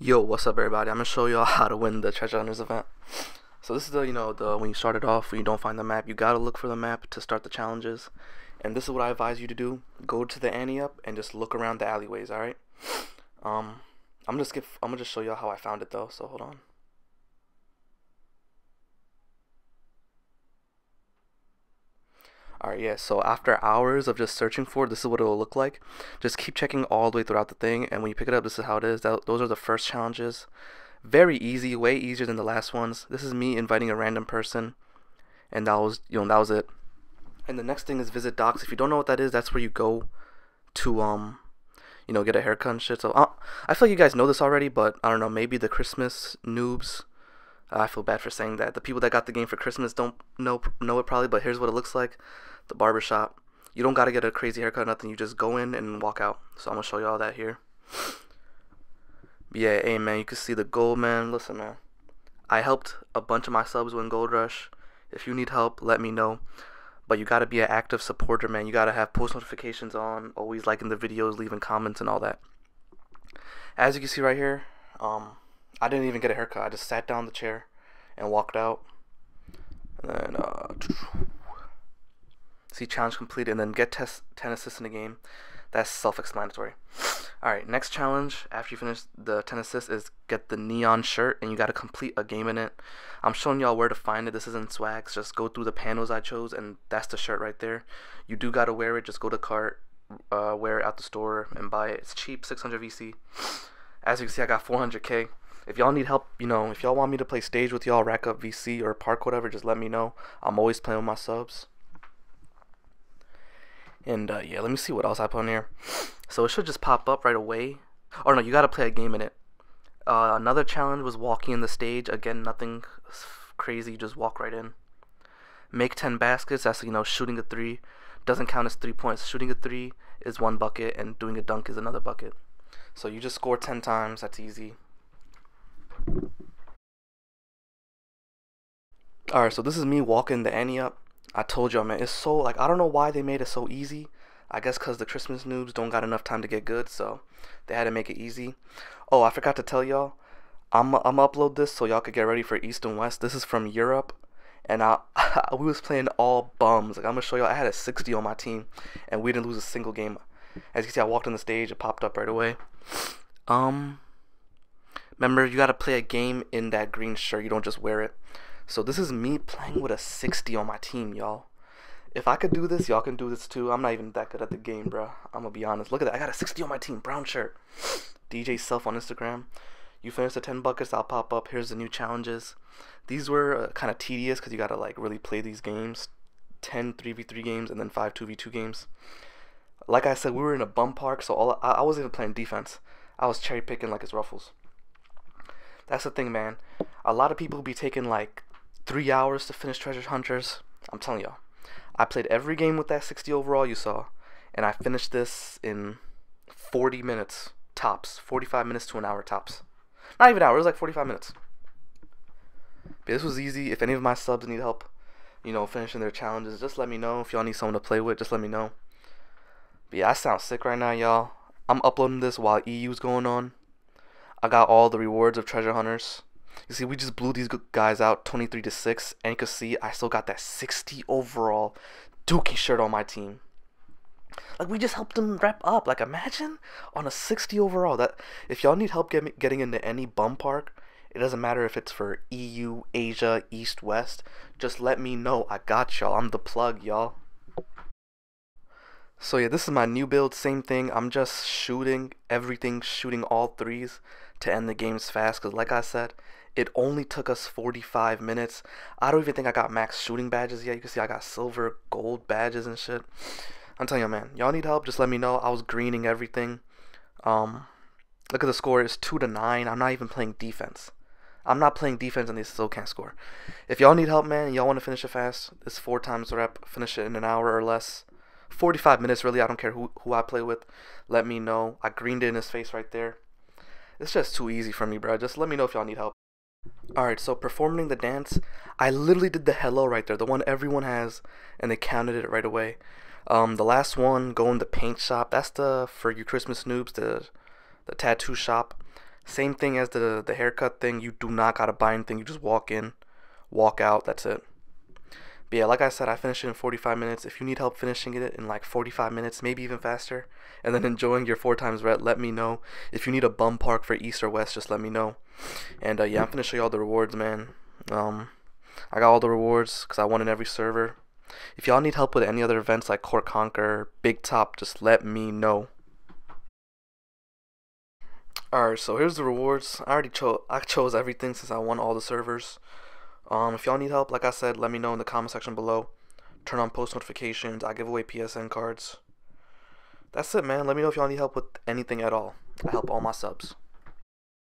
Yo, what's up everybody? I'm gonna show y'all how to win the Treasure Hunters event. So this is the, you know, when you start it off, when you don't find the map, you gotta look for the map to start the challenges. And this is what I advise you to do. Go to the ante up and just look around the alleyways, alright? I'm gonna just show y'all how I found it though, so hold on. Alright, yeah, so after hours of just searching for it, this is what it will look like. Just keep checking all the way throughout the thing, and when you pick it up, this is how it is. Those are the first challenges. Very easy, way easier than the last ones. This is me inviting a random person, and that was it. And the next thing is visit docs. If you don't know what that is, that's where you go to, you know, get a haircut and shit. So I feel like you guys know this already, but I don't know, maybe the Christmas noobs. I feel bad for saying that. The people that got the game for Christmas don't know it probably, but here's what it looks like. The barbershop. You don't gotta get a crazy haircut or nothing. You just go in and walk out. So I'm gonna show you all that here. Yeah, hey man, you can see the gold, man. Listen, man, I helped a bunch of my subs win Gold Rush. If you need help, let me know. But you gotta be an active supporter, man. You gotta have post notifications on, always liking the videos, leaving comments and all that. As you can see right here, I didn't even get a haircut. I just sat down in the chair and walked out. And then see, challenge complete, and then get 10 assists in a game. That's self-explanatory. Alright, next challenge after you finish the 10 assists is get the neon shirt, and you gotta complete a game in it. I'm showing y'all where to find it. This isn't Swags. Just go through the panels I chose, and that's the shirt right there. You do gotta wear it. Just go to cart, wear it out the store, and buy it. It's cheap, 600 VC. As you can see, I got 400k. If y'all need help, you know, if y'all want me to play stage with y'all, rack up VC or park, whatever, just let me know. I'm always playing with my subs. And yeah, let me see what else I put on here. So it should just pop up right away. Oh no, you gotta play a game in it. Another challenge was walking in the stage. Again, nothing crazy, just walk right in. Make 10 baskets. That's, you know, shooting a 3. Doesn't count as 3 points. Shooting a 3 is one bucket, and doing a dunk is another bucket. So you just score 10 times. That's easy. Alright, so this is me walking the ante up. I told y'all, man, it's so, like, I don't know why they made it so easy. I guess because the Christmas noobs don't got enough time to get good, so they had to make it easy. Oh, I forgot to tell y'all, I'm upload this so y'all could get ready for East and West. This is from Europe, and we was playing all bums. Like, I'm gonna show y'all, I had a 60 on my team, and we didn't lose a single game. As you can see, I walked on the stage, it popped up right away. Remember, you gotta play a game in that green shirt. You don't just wear it. So this is me playing with a 60 on my team, y'all. If I could do this, y'all can do this too. I'm not even that good at the game, bro. I'm gonna be honest. Look at that. I got a 60 on my team. Brown shirt. DJ Self on Instagram. You finish the 10 buckets, I'll pop up. Here's the new challenges. These were kind of tedious because you gotta like really play these games. 10 3v3 games and then 5 2v2 games. Like I said, we were in a bum park, so I wasn't even playing defense. I was cherry picking like it's Ruffles. That's the thing, man. A lot of people be taking like 3 hours to finish Treasure Hunters. I'm telling y'all, I played every game with that 60 overall you saw, and I finished this in 40 minutes tops, 45 minutes to an hour tops. Not even an hour, it was like 45 minutes. But this was easy. If any of my subs need help, you know, finishing their challenges, just let me know. If y'all need someone to play with, just let me know. But yeah, I sound sick right now, y'all. I'm uploading this while EU's going on. I got all the rewards of Treasure Hunters. You see, we just blew these guys out 23-6, and you can see I still got that 60 overall Dookie shirt on my team. Like, we just helped them wrap up. Like, imagine on a 60 overall. That if y'all need help getting into any bum park, it doesn't matter if it's for EU, Asia, East, West. Just let me know. I got y'all. I'm the plug, y'all. So yeah, this is my new build. Same thing. I'm just shooting everything, shooting all threes to end the games fast. Cause like I said, it only took us 45 minutes. I don't even think I got max shooting badges yet. You can see I got silver, gold badges and shit. I'm telling you, man, y'all need help, just let me know. I was greening everything. Look at the score. It's 2-9. I'm not even playing defense. I'm not playing defense, and they still can't score. If y'all need help, man, y'all want to finish it fast, it's 4 times rep. Finish it in an hour or less. 45 minutes, really. I don't care who I play with. Let me know. I greened it in his face right there. It's just too easy for me, bro. Just let me know if y'all need help. Alright, so performing the dance, I literally did the hello right there, the one everyone has, and they counted it right away. The last one, go in the paint shop. That's the, for your Christmas noobs, the tattoo shop. Same thing as the haircut thing. You do not gotta buy anything. You just walk in, walk out. That's it. But yeah, like I said, I finished it in 45 minutes. If you need help finishing it in like 45 minutes, maybe even faster, and then enjoying your 4x ret, let me know. If you need a bum park for east or west, just let me know. And yeah, I'm finna show you all the rewards, man. I got all the rewards because I won in every server. If y'all need help with any other events like Core Conqueror, Big Top, just let me know. Alright, so here's the rewards. I chose everything since I won all the servers. If y'all need help, like I said, let me know in the comment section below. Turn on post notifications. I give away PSN cards. That's it, man. Let me know if y'all need help with anything at all. I help all my subs.